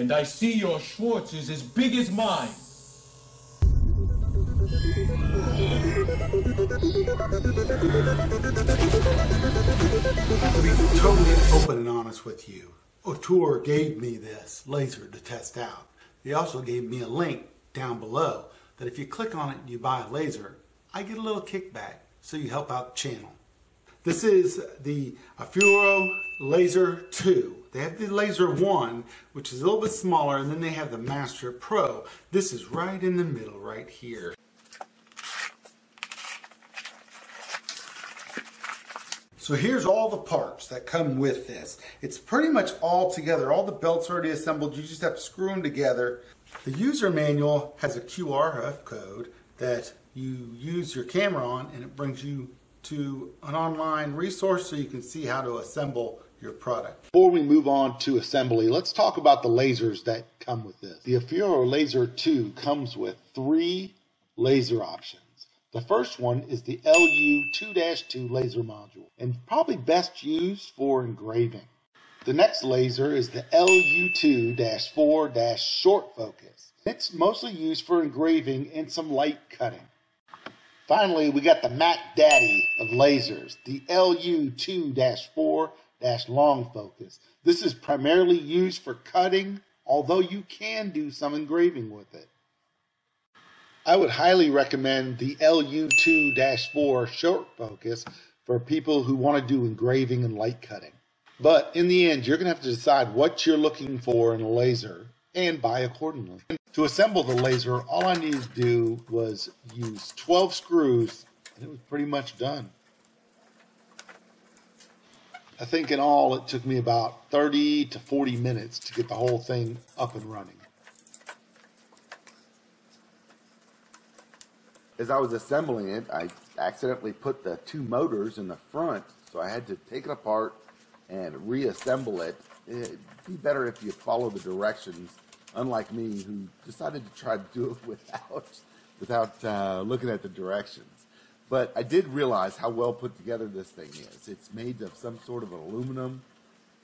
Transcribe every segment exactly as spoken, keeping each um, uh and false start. and I see your Schwartz is as big as mine. To be totally open and honest with you, Ortur gave me this laser to test out. He also gave me a link down below that if you click on it and you buy a laser, I get a little kickback, so you help out the channel. This is the Aufero Laser two. They have the Laser one, which is a little bit smaller, and then they have the Master Pro. This is right in the middle right here. So here's all the parts that come with this. It's pretty much all together. All the belts are already assembled. You just have to screw them together. The user manual has a Q R code that you use your camera on, and it brings you to an online resource so you can see how to assemble your product. Before we move on to assembly, let's talk about the lasers that come with this. The Aufero Laser two comes with three laser options. The first one is the L U two dash two laser module, and probably best used for engraving. The next laser is the L U two dash four short focus. It's mostly used for engraving and some light cutting. Finally, we got the Mac Daddy of lasers, the L U two dash four long focus. This is primarily used for cutting, although you can do some engraving with it. I would highly recommend the L U two dash four short focus for people who want to do engraving and light cutting. But in the end, you're going to have to decide what you're looking for in a laser and buy accordingly. To assemble the laser, all I needed to do was use twelve screws, and it was pretty much done. I think in all, it took me about thirty to forty minutes to get the whole thing up and running. As I was assembling it, I accidentally put the two motors in the front, so I had to take it apart and reassemble it. It'd be better if you follow the directions, unlike me, who decided to try to do it without, without uh, looking at the directions. But I did realize how well put together this thing is. It's made of some sort of aluminum,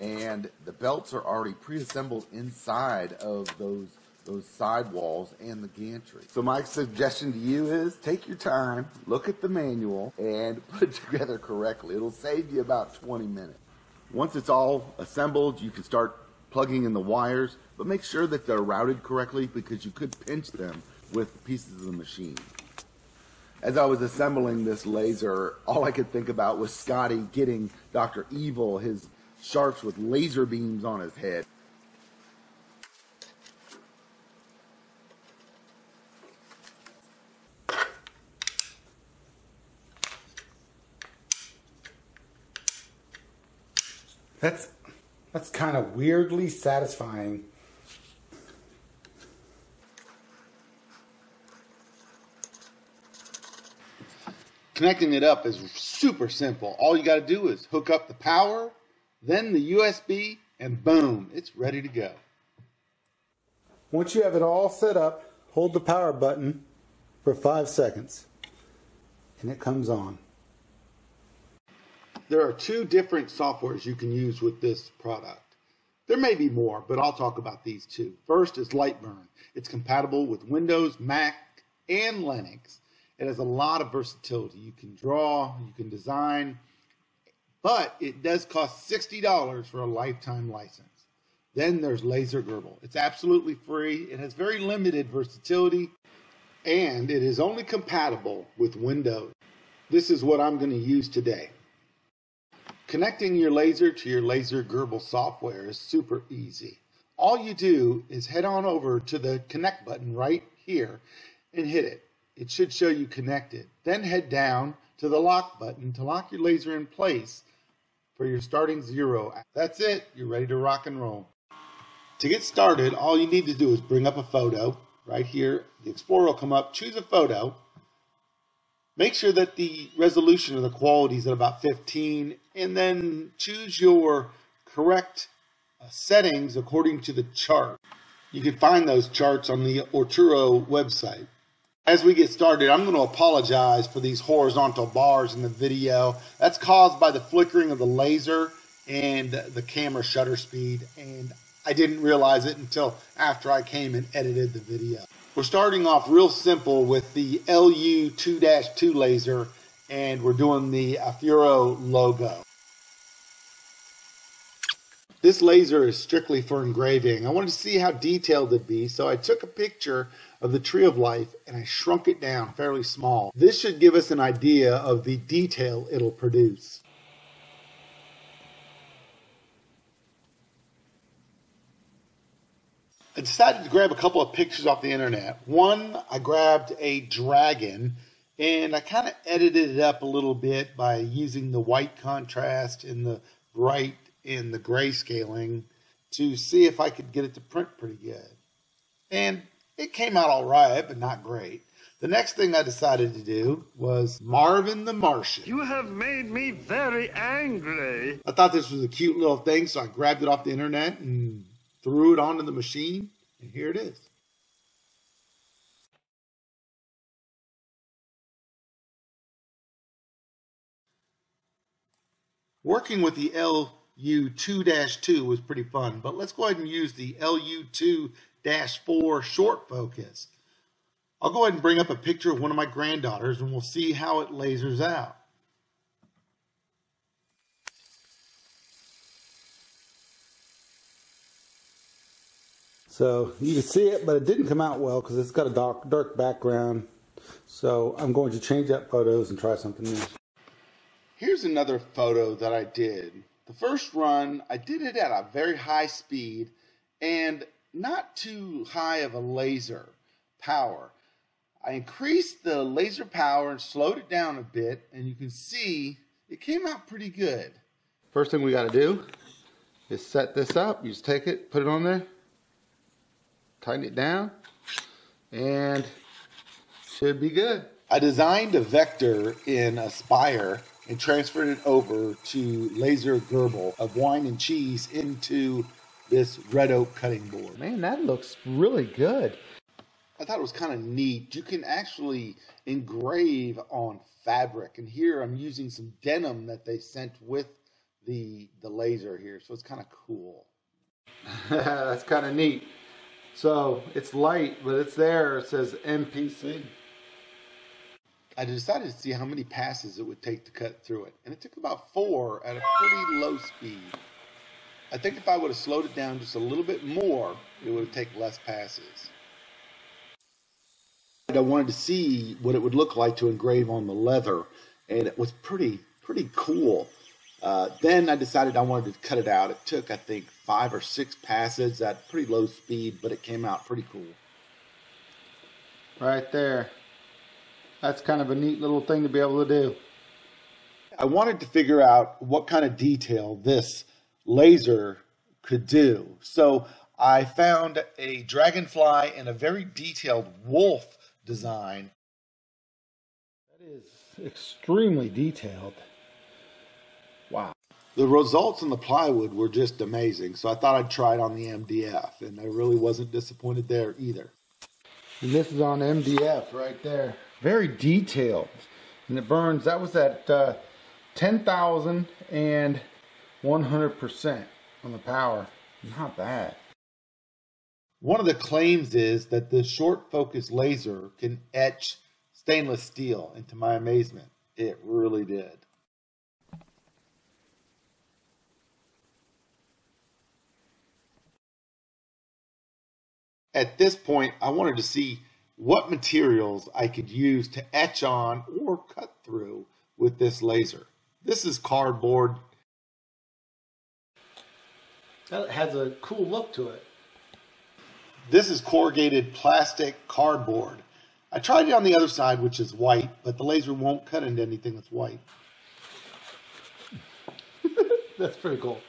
and the belts are already pre-assembled inside of those those sidewalls and the gantry. So my suggestion to you is take your time, look at the manual, and put it together correctly. It'll save you about twenty minutes. Once it's all assembled, you can start plugging in the wires, but make sure that they're routed correctly because you could pinch them with pieces of the machine. As I was assembling this laser, all I could think about was Scotty getting Doctor Evil his sharps with laser beams on his head. That's, that's kind of weirdly satisfying. Connecting it up is super simple. All you got to do is hook up the power, then the U S B, and boom, it's ready to go. Once you have it all set up, hold the power button for five seconds, and it comes on. There are two different softwares you can use with this product. There may be more, but I'll talk about these two. First is LightBurn. It's compatible with Windows, Mac, and Linux. It has a lot of versatility. You can draw, you can design, but it does cost sixty dollars for a lifetime license. Then there's LaserGRBL. It's absolutely free. It has very limited versatility, and it is only compatible with Windows. This is what I'm going to use today. Connecting your laser to your LaserGRBL software is super easy. All you do is head on over to the connect button right here and hit it. It should show you connected. Then head down to the lock button to lock your laser in place for your starting zero. That's it. You're ready to rock and roll. To get started, all you need to do is bring up a photo right here. The Explorer will come up, choose a photo. Make sure that the resolution or the quality is at about fifteen, and then choose your correct uh, settings according to the chart. You can find those charts on the Ortur website. As we get started, I'm going to apologize for these horizontal bars in the video. That's caused by the flickering of the laser and the camera shutter speed, and I didn't realize it until after I came and edited the video. We're starting off real simple with the L U two dash two laser, and we're doing the Aufero logo. This laser is strictly for engraving. I wanted to see how detailed it'd be, so I took a picture of the Tree of Life and I shrunk it down fairly small. This should give us an idea of the detail it'll produce. I decided to grab a couple of pictures off the internet. One, I grabbed a dragon, and I kind of edited it up a little bit by using the white contrast and the bright in the gray scaling to see if I could get it to print pretty good. And it came out all right, but not great. The next thing I decided to do was Marvin the Martian. You have made me very angry. I thought this was a cute little thing, so I grabbed it off the internet and threw it onto the machine, and here it is. Working with the L U two dash two was pretty fun, but let's go ahead and use the L U two dash four short focus. I'll go ahead and bring up a picture of one of my granddaughters and we'll see how it lasers out. So you can see it, but it didn't come out well because it's got a dark, dark background. So I'm going to change up photos and try something new. Here's another photo that I did. The first run, I did it at a very high speed and not too high of a laser power. I increased the laser power and slowed it down a bit, and you can see it came out pretty good. First thing we got to do is set this up. You just take it, put it on there, tighten it down, and should be good. I designed a vector in Aspire and transferred it over to LaserGRBL of wine and cheese into this red oak cutting board. Man, that looks really good. I thought it was kind of neat. You can actually engrave on fabric, and here I'm using some denim that they sent with the, the laser here, so it's kind of cool. That's kind of neat. So it's light, but it's there. It says M P C. I decided to see how many passes it would take to cut through it, and it took about four at a pretty low speed. I think if I would have slowed it down just a little bit more, it would have taken less passes. I wanted to see what it would look like to engrave on the leather, and it was pretty, pretty cool. Uh, then I decided I wanted to cut it out. It took, I think, five or six passes at pretty low speed, but it came out pretty cool. Right there. That's kind of a neat little thing to be able to do. I wanted to figure out what kind of detail this laser could do. So I found a dragonfly and a very detailed wolf design. That is extremely detailed. Wow. The results in the plywood were just amazing. So I thought I'd try it on the M D F, and I really wasn't disappointed there either. And this is on M D F right there. Very detailed. And it burns, that was at uh, ten thousand and one hundred percent on the power. Not bad. One of the claims is that the short focus laser can etch stainless steel, and to my amazement, it really did. At this point, I wanted to see what materials I could use to etch on or cut through with this laser. This is cardboard. That has a cool look to it. This is corrugated plastic cardboard. I tried it on the other side, which is white, but the laser won't cut into anything that's white. That's pretty cool.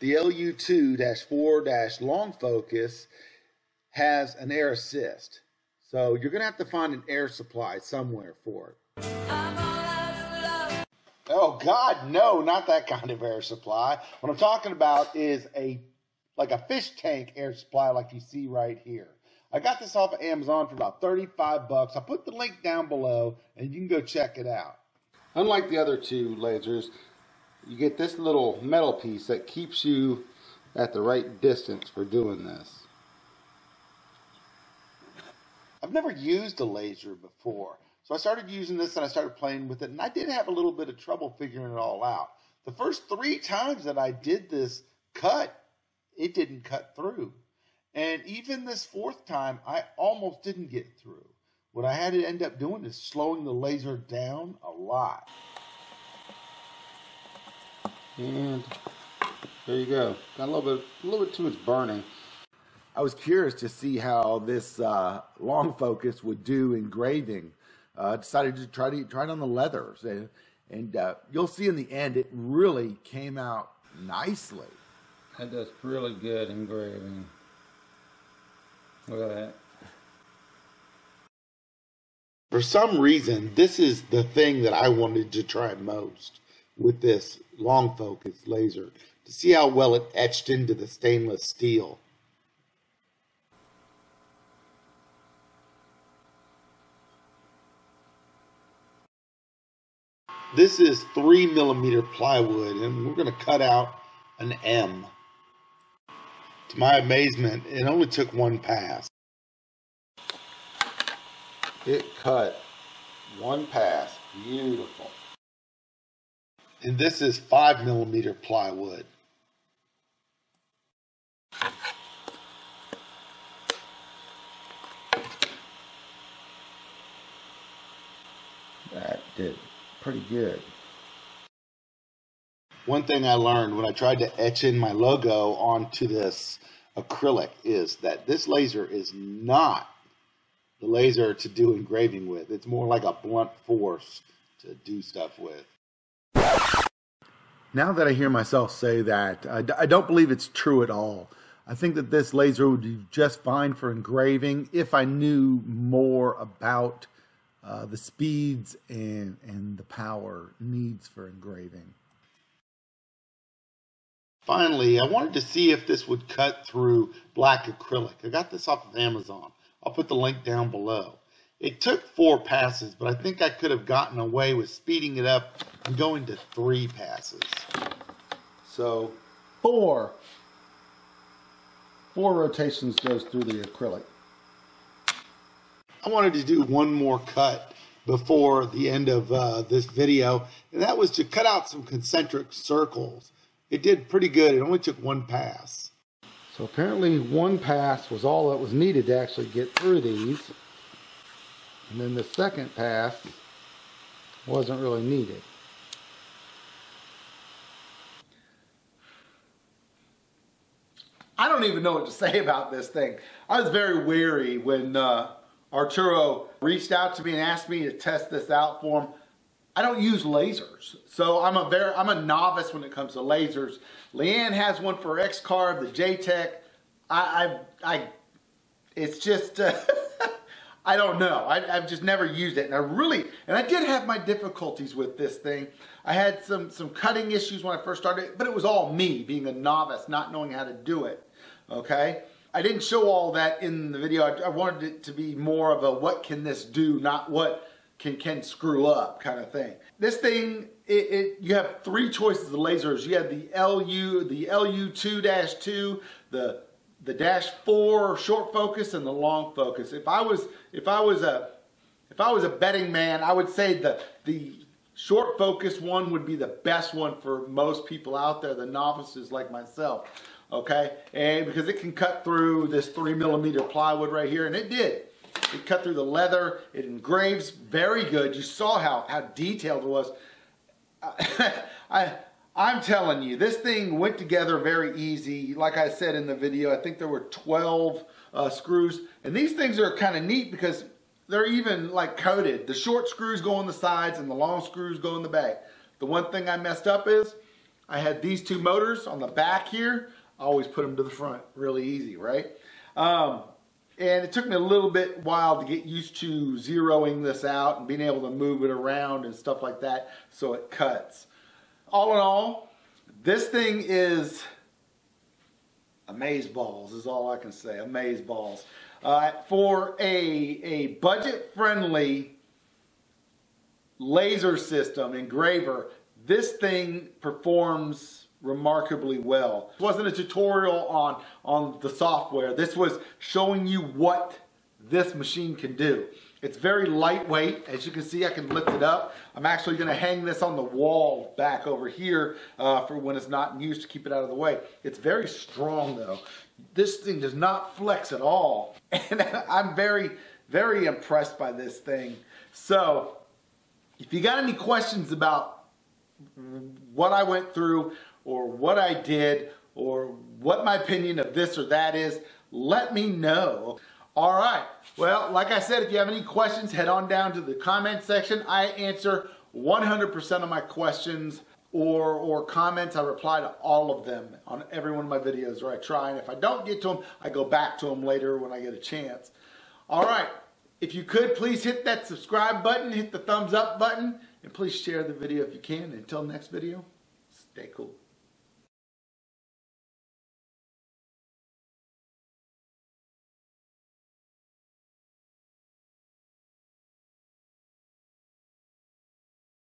The L U two dash four dash long focus has an air assist, so you're going to have to find an air supply somewhere for it. Oh God, no, not that kind of air supply. What I'm talking about is a like a fish tank air supply like you see right here. I got this off of Amazon for about thirty-five bucks. I'll put the link down below, and you can go check it out. Unlike the other two lasers, you get this little metal piece that keeps you at the right distance for doing this. I've never used a laser before, so I started using this and I started playing with it, and I did have a little bit of trouble figuring it all out. The first three times that I did this cut, it didn't cut through. And even this fourth time, I almost didn't get through. What I had to end up doing is slowing the laser down a lot. And there you go. Got a little bit, a little bit too much burning. I was curious to see how this uh, long focus would do engraving. Uh, decided to try to try it on the leathers, and, and uh, you'll see in the end it really came out nicely. That does really good engraving. Look at that. For some reason, this is the thing that I wanted to try most with this long focus laser, to see how well it etched into the stainless steel. This is three millimeter plywood, and we're going to cut out an M. To my amazement, it only took one pass. It cut one pass. Beautiful. And this is five millimeter plywood. That did pretty good. One thing I learned when I tried to etch in my logo onto this acrylic is that this laser is not the laser to do engraving with. It's more like a blunt force to do stuff with. Now that I hear myself say that, I, d I don't believe it's true at all. I think that this laser would do just fine for engraving if I knew more about uh, the speeds and, and the power needs for engraving. Finally, I wanted to see if this would cut through black acrylic. I got this off of Amazon. I'll put the link down below. It took four passes, but I think I could have gotten away with speeding it up and going to three passes. So, four. Four rotations goes through the acrylic. I wanted to do one more cut before the end of uh, this video, and that was to cut out some concentric circles. It did pretty good. It only took one pass. So apparently one pass was all that was needed to actually get through these. And then the second pass wasn't really needed. I don't even know what to say about this thing. I was very wary when uh, Ortur reached out to me and asked me to test this out for him. I don't use lasers, so I'm a very I'm a novice when it comes to lasers. Leanne has one for X-Carve, the J-Tech. I, I, I, it's just uh, I don't know. I, I've just never used it, and I really and I did have my difficulties with this thing. I had some some cutting issues when I first started, but it was all me being a novice, not knowing how to do it. Okay, I didn't show all that in the video. I, I wanted it to be more of a what can this do, not what Can, can screw up kind of thing. This thing, it, it you have three choices of lasers. You have the L U, the L U two dash two, the the dash four short focus, and the long focus. If I was if I was a if I was a betting man, I would say the the short focus one would be the best one for most people out there, the novices like myself. Okay, and because it can cut through this three millimeter plywood right here, and it did. It cut through the leather. It engraves very good. You saw how, how detailed it was. I, I, I'm telling you, this thing went together very easy. Like I said in the video, I think there were twelve uh, screws. And these things are kind of neat because they're even like coated. The short screws go on the sides and the long screws go in the back. The one thing I messed up is I had these two motors on the back here. I always put them to the front. Really easy, right? Um... And it took me a little bit while to get used to zeroing this out and being able to move it around and stuff like that so it cuts. All in all, this thing is amazeballs is all I can say, amazeballs. Uh, for a, a budget-friendly laser system engraver, this thing performs remarkably well. This wasn't a tutorial on, on the software. This was showing you what this machine can do. It's very lightweight. As you can see, I can lift it up. I'm actually going to hang this on the wall back over here uh, for when it's not in use, to keep it out of the way. It's very strong though. This thing does not flex at all. And I'm very, very impressed by this thing. So if you got any questions about what I went through or what I did or what my opinion of this or that is, let me know. All right, well, like I said, if you have any questions, head on down to the comment section. I answer one hundred percent of my questions or, or comments. I reply to all of them on every one of my videos, or I try, and if I don't get to them, I go back to them later when I get a chance. All right, if you could, please hit that subscribe button, hit the thumbs up button, and please share the video if you can. Until next video, stay cool.